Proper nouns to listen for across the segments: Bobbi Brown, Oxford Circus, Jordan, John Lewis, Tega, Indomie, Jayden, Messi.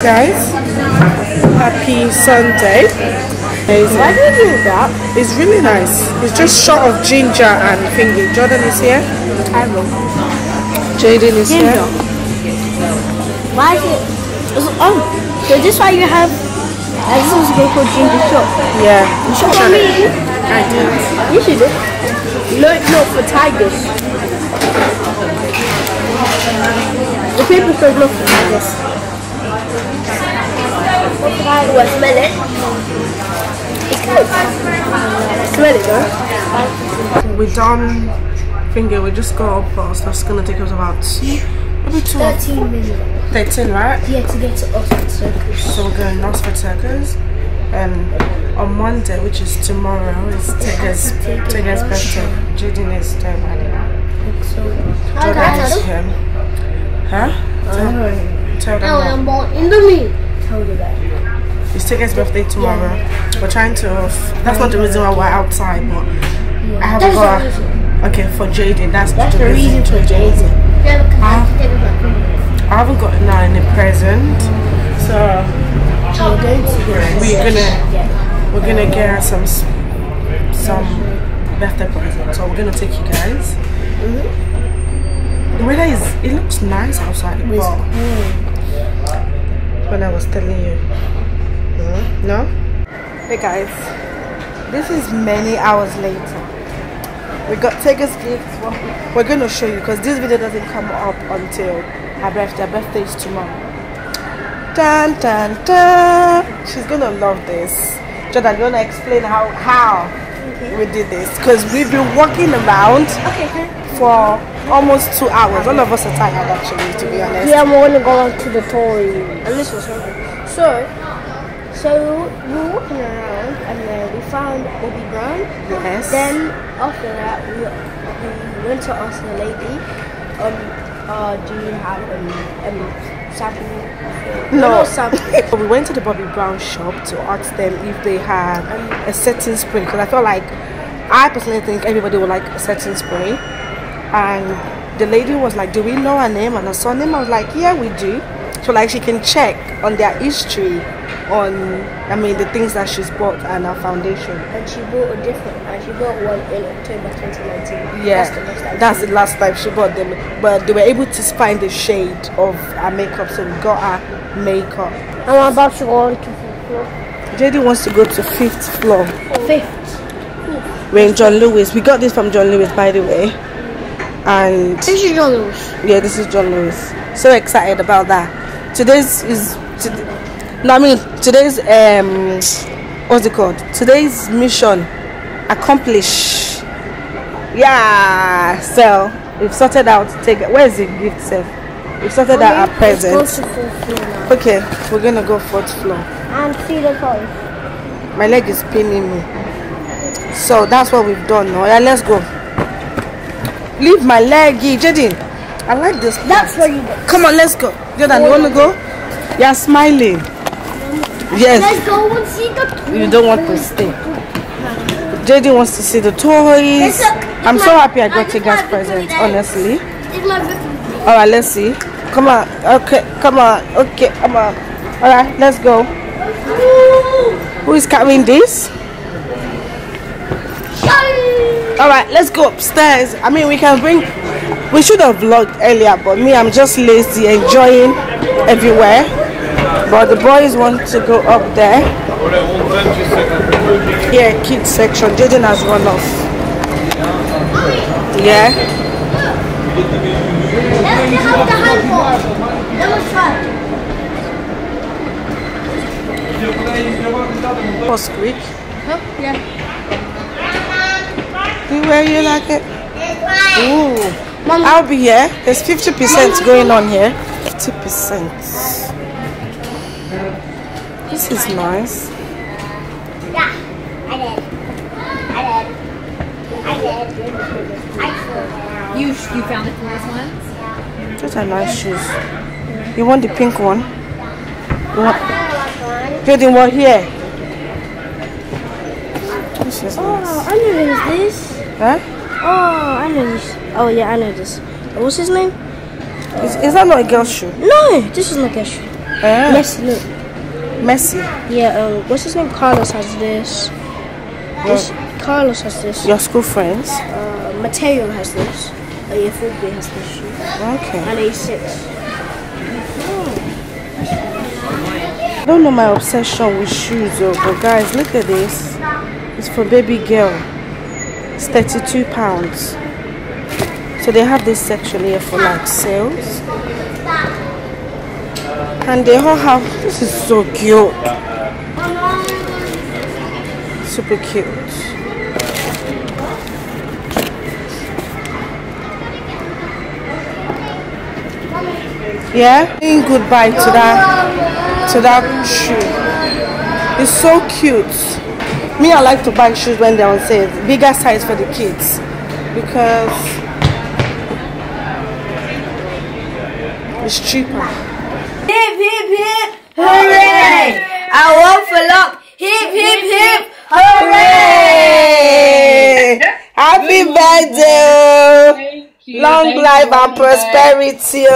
Guys, happy Sunday. Amazing. Why did you do that? It's really nice. It's just short of ginger and thingy. Jordan is here. I will. Jayden is here. Why is it? Oh, so this is why you have. I just want to go for ginger shop. Yeah. You shop for me? I do. You should do. Look for tigers. The people said look for tigers. Oh, I smell it. It's good. Smell it, though. We're done. Finger, we just got up first. That's gonna take us about maybe 13 minutes. 13, right? Yeah, to get to Oxford Circus. So we're going to Oxford Circus. On Monday, which is tomorrow, is Tega's birthday. Jaden is there right now. So. Jordan is here. Huh? Tell them. I want Indomie. It's Tega's birthday tomorrow. Yeah. We're trying to. That's not the reason why we're outside, but yeah. I have got. Okay, for Jayden, that's the reason for Jayden. I haven't got any present, so we're gonna get some birthday presents. So we're gonna take you guys. The weather is. It looks nice outside, but. When I was telling you, no? Hey guys, this is many hours later. We got Tega's gifts. We're going to show you because this video doesn't come up until her birthday. Her birthday is tomorrow. Dun, dun, dun. She's going to love this. Jordan, you want to explain how we did this? Because we've been walking around for almost 2 hours. All of us are tired, actually, to be honest. Yeah, we're gonna go to the toy. And this was something. So we were walking around, and then we found Bobbi Brown. Yes. Then after that, we went to ask the lady, do you have something? No, something. We went to the Bobbi Brown shop to ask them if they had a setting spray, because I felt like I personally think everybody would like a setting spray. And the lady was like, do we know her name and her surname? I was like, yeah, we do. So like she can check on their history, on the things that she's bought and her foundation. And she bought she bought one in October 2019. Yeah, that's the last time she bought them. But they were able to find the shade of her makeup, so we got her makeup. I'm about to go on to 5th floor. Jayden wants to go to 5th floor. 5th. We're in John Lewis. We got this from John Lewis, by the way. And this is John Lewis. Yeah, this is John Lewis. So excited about that. Today's mission accomplished. Yeah. So we've sorted out. Where's the gift set? We've sorted out our presents. Okay, we're gonna go 4th floor. And see the toys. My leg is pinning me. So that's what we've done. Now, yeah, let's go. Leave my leggy, Jayden. I like this. That's what you do. Come on, let's go. Jordan, you want to go? You're smiling. Yes. Let's go and see the toys. You don't want to stay. Jayden wants to see the toys. I'm so happy I got Tega's present, honestly. All right, let's see. Come on. Okay, come on. Okay, come on. All right, let's go. Who is carrying this? Alright, let's go upstairs. We should have vlogged earlier, but me, I'm just lazy, enjoying everywhere. But the boys want to go up there. Yeah, kids section. Jayden has run off. Yeah. They have the handball. That was quick. Oh, yeah. You wear you like it? Ooh. Mama. I'll be here. There's 50% going on here. 50%. This is nice. Yeah, I did. You found the coolest ones? Those are nice shoes. You want the pink one? You want the one here? This is nice. I know this. Huh? Oh, I know this. Oh, yeah, I know this. What's his name? Is that not a girl's shoe? No, this is not a girl's shoe. Messi, look. Messi? Yeah, what's his name? Carlos has this. Carlos has this. Your school friends? Mateo has this. Oh, yeah, Fulby has this shoe. Okay. And A6. I don't know my obsession with shoes, though, but guys, look at this. It's for baby girl. It's £32. So they have this section here for like sales. And they all have, this is so cute. Super cute. Yeah? Saying goodbye to that shoe. It's so cute. Me, I like to buy shoes when they're on sale. Bigger size for the kids. Because it's cheaper. Hip, hip, hip, hooray! I won't fall up. Hip, hip, hip, hooray! Happy birthday! Long life and prosperity!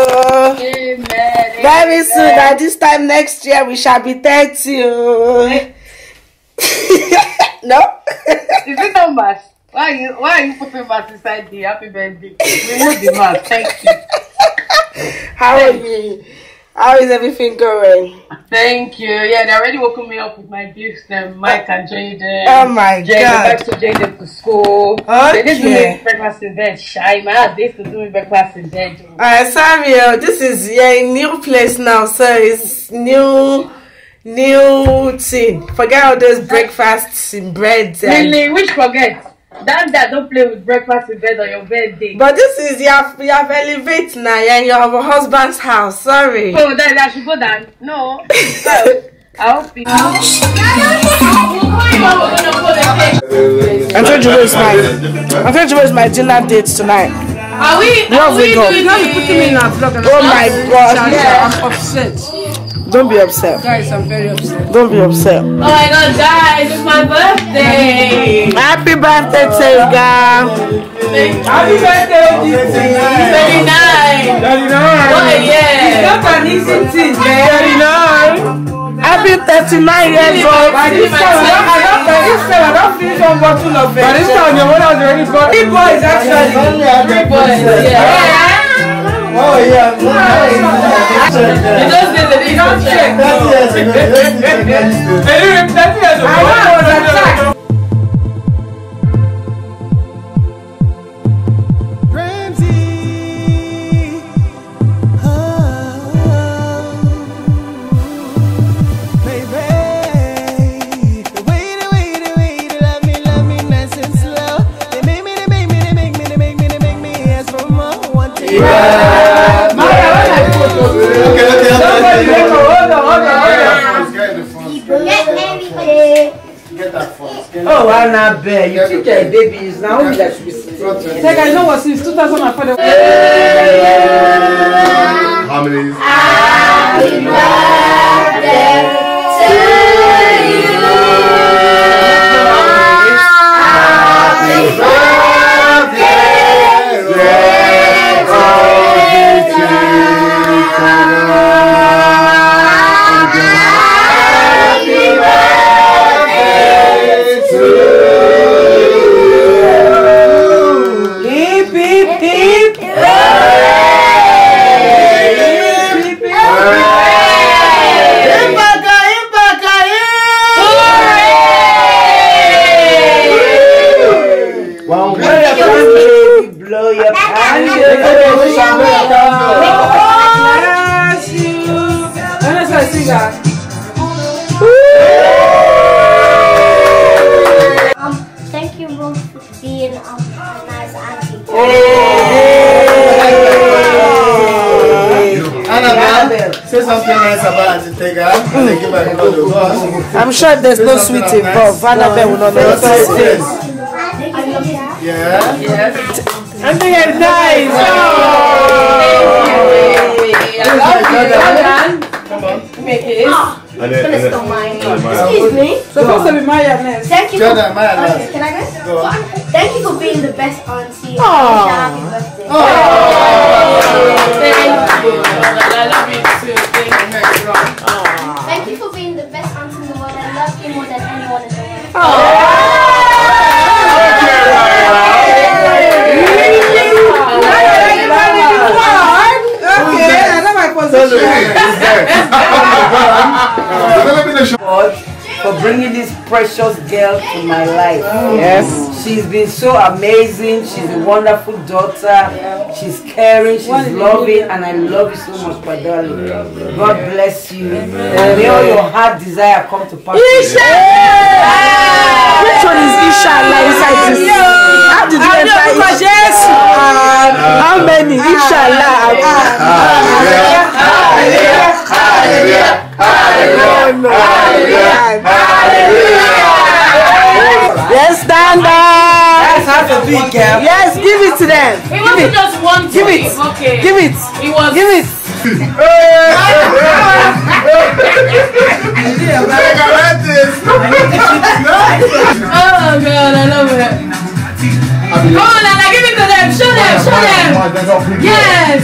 Very soon, at this time next year, we shall be 30. No? Is it not mass? Why are you putting mass inside the happy birthday? Remove the mass. Thank you. How are you? How is everything going? Thank you. Yeah, they already woke me up with my gifts and Mike and Jayden. Oh my god. Back to Jayden to school. Okay. They didn't do me breakfast in bed. Shy. My house, they used to do me breakfast in bed. Sorry, this is a new place now, so it's new thing. Forget all those breakfasts in bread. Really? Which forget? That don't play with breakfast in bed on your birthday. But this is you have elevate now, yeah, you have a husband's house. Sorry. Oh, that should go down. No. I hope you. I'm trying to waste my dinner date tonight. Are we? You're not putting me in a vlog. Oh my god! Yeah. I'm upset. Don't be upset. Guys, I'm very upset. Don't be upset. Oh my god, guys, it's my birthday. Happy birthday, Tega. Happy birthday, Tega. 39. 39. What a year. It's not an easy thing, man. 39. I've been 39 years old. By this time, I don't finish one bottle of it. By this time, your mother has already got 3 boys, actually. Only 3 boys. Yeah. Oh, yeah. You don't say that. You don't check. 30 years ago. Anyway, 30 years ago. I was attacked. Oh, Annabelle, you think your baby is now only that should be sitting. Tega, you know what, since 2004. How many is it? Thank you both for being a nice auntie. Annabelle, say something nice about Auntie Tega. I'm sure there's no sweet involved. Annabelle will not know what. Yeah? Yes. Auntie is nice. I love you, make it. Excuse me. So supposed to be Maya next. Thank you. Jordan, Maya okay, can I go? Thank you for being the best auntie. Aww. Happy birthday. Thank you. I love you too. Thank you. God for bringing this precious girl to my life. Yes, she's been so amazing. She's a wonderful daughter. She's caring. She's loving, and I love you so much, my darling. God bless you, and may all your heart desire come to pass. Which one is Inshallah inside this? How did you enter? Yes. How many? Inshallah. Yes, stand up. That's how to do it, girl. Yes, give it to them. It wasn't just one. Give it. Okay. Give it. It was. Give it. Oh God, I love it. Come on, Nana, give it to them. Show them. Yes.